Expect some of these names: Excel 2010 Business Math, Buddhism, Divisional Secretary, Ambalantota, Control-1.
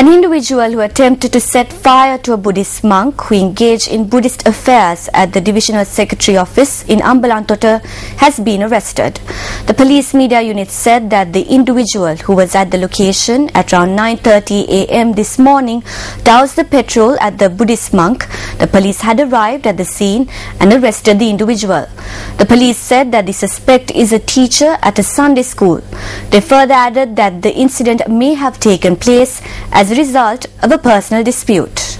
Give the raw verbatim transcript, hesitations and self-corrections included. An individual who attempted to set fire to a Buddhist monk who engaged in Buddhist affairs at the Divisional Secretary Office in Ambalantota has been arrested. The police media unit said that the individual who was at the location at around nine thirty a m this morning doused the petrol at the Buddhist monk. The police had arrived at the scene and arrested the individual. The police said that the suspect is a teacher at a Sunday school. They further added that the incident may have taken place as a result of a personal dispute.